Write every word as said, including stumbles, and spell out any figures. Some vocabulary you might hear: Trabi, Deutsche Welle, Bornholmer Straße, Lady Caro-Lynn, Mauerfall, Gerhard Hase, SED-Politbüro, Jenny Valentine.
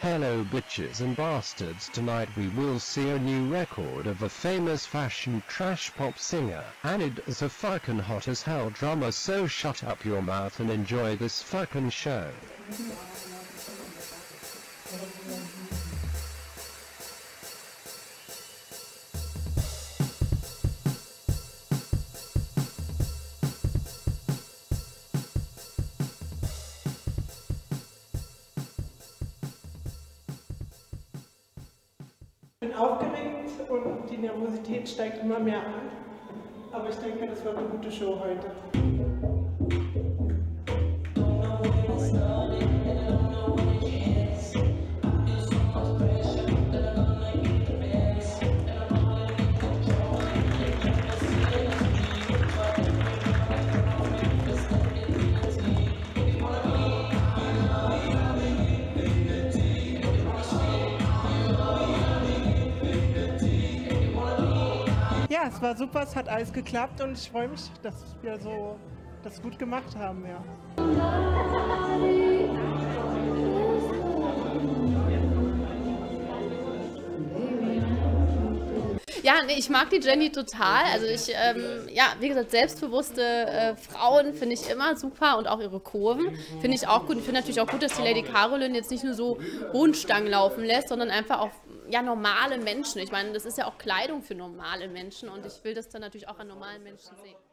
Hello bitches and bastards, tonight we will see a new record of a famous fashion trash pop singer, and it is a fucking hot as hell drummer, so shut up your mouth and enjoy this fucking show. Ich bin aufgeregt und die Nervosität steigt immer mehr an, aber ich denke, das war eine gute Show heute. Ja, es war super, es hat alles geklappt und ich freue mich, dass wir so das gut gemacht haben, ja. Ja, nee, ich mag die Jenny total. Also ich, ähm, ja, wie gesagt, selbstbewusste äh, Frauen finde ich immer super und auch ihre Kurven finde ich auch gut. Ich finde natürlich auch gut, dass die Lady Caro-Lynn jetzt nicht nur so Rundstangen laufen lässt, sondern einfach auch ja, normale Menschen. Ich meine, das ist ja auch Kleidung für normale Menschen und ich will das dann natürlich auch an normalen Menschen sehen.